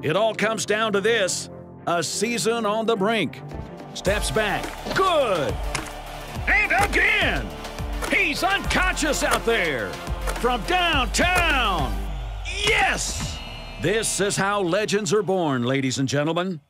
It all comes down to this. A season on the brink. Steps back. Good. And again. He's unconscious out there. From downtown. Yes. This is how legends are born, ladies and gentlemen.